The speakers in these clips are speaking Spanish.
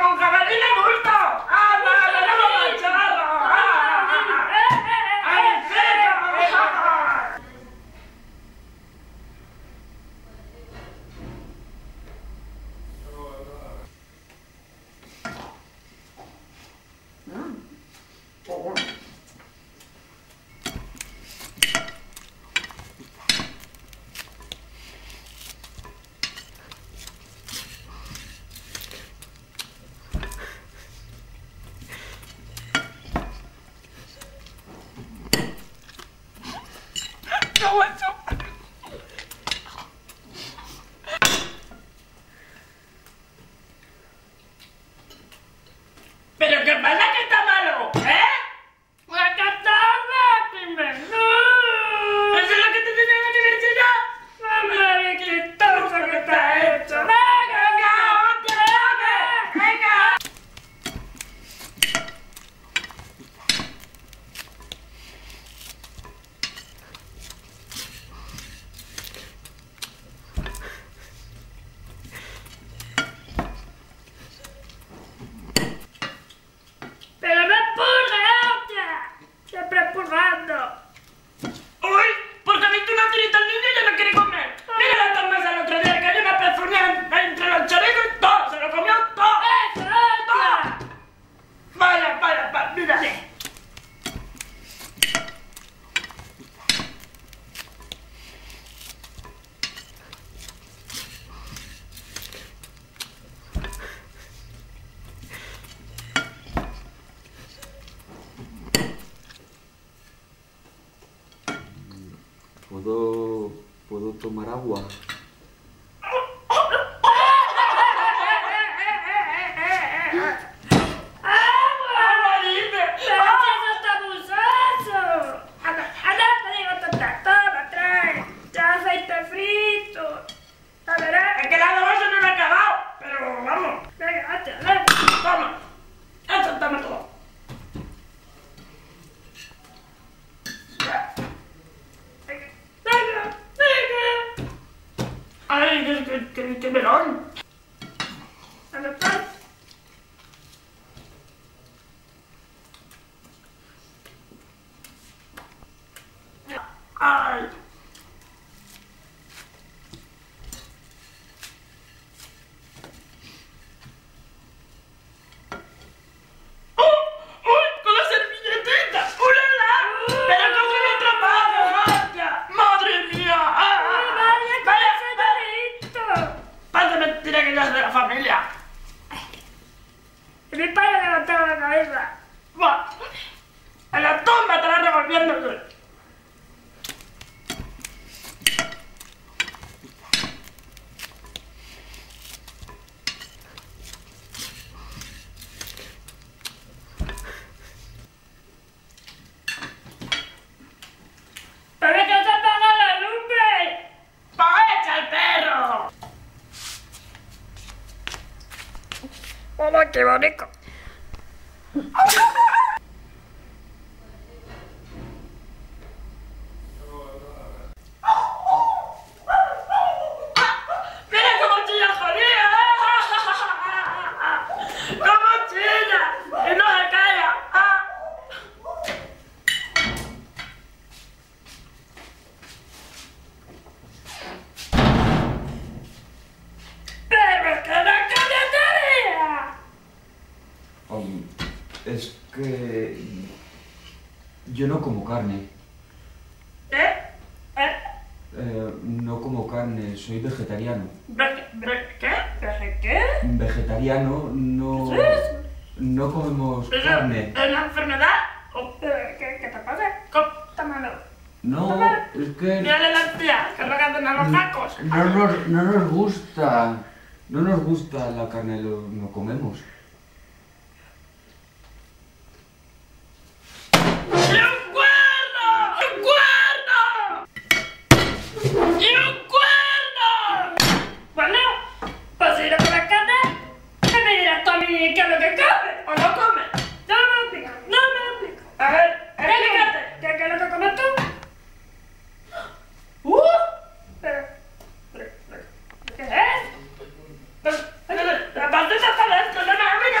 con Catalina Bulto! ¡Ah, no, charro! ¡Ah, no, no! ¿Pero qué pasa que está malo? ¿Eh? ¡Pues que está malo! ¿Eso es lo que te tenía en la universidad? ¡Mamá, qué listoso que está hecho! ¡Venga, venga! ¡Hostia, venga! ¿Puedo tomar agua? ¡Qué melón! ¡Ay! De la familia. Y mi padre levantaba la cabeza. ¡Buah! ¡A la tumba estará revolviéndose! ¡Hola, qué bonito! Es que yo no como carne. No como carne, soy vegetariano. ¿Qué? Vegetariano, no. ¿Qué es? No comemos carne. ¿Es una enfermedad? ¿Qué te pasa? ¿Cómo está malo? No, es que. Mírale las tías, que regalan a los tacos. No nos gusta la carne, no comemos. ¿Pero qué es? Pero, la patata está dentro, no me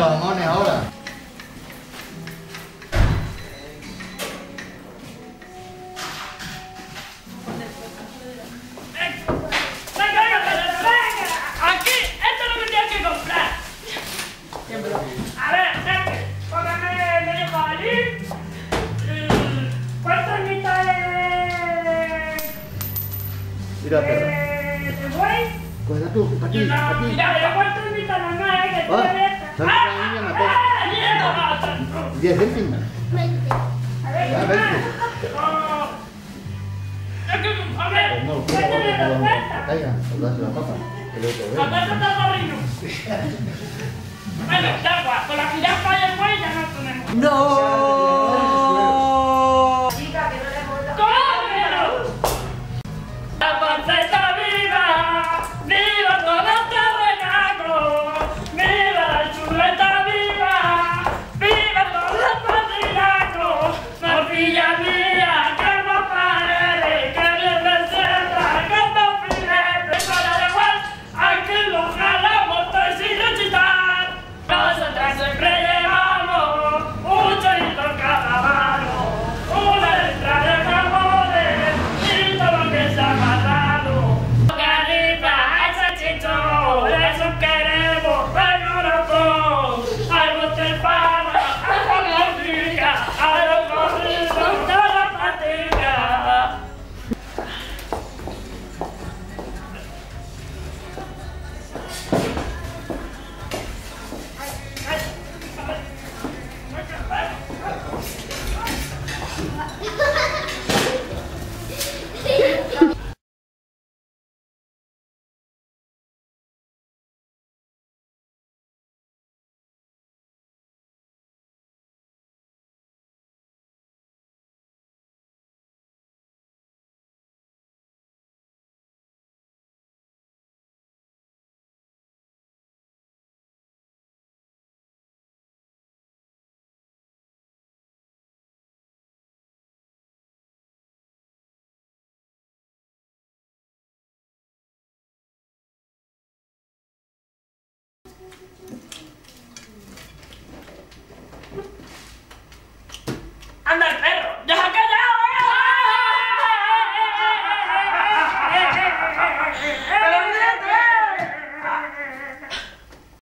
los jamones ahora. Mira, perra. Coge tú, aquí, aquí. Mira, ¿cuánto invita la mamá? Que tú eres. 10 céntimos. 20. A ver, ya, 20. A ver, no, cuéntale la cuenta. Caiga, hablase la papa. Papá está corriendo. Bueno, ya, con la jirafa y el güey ya no tenemos. ¡No!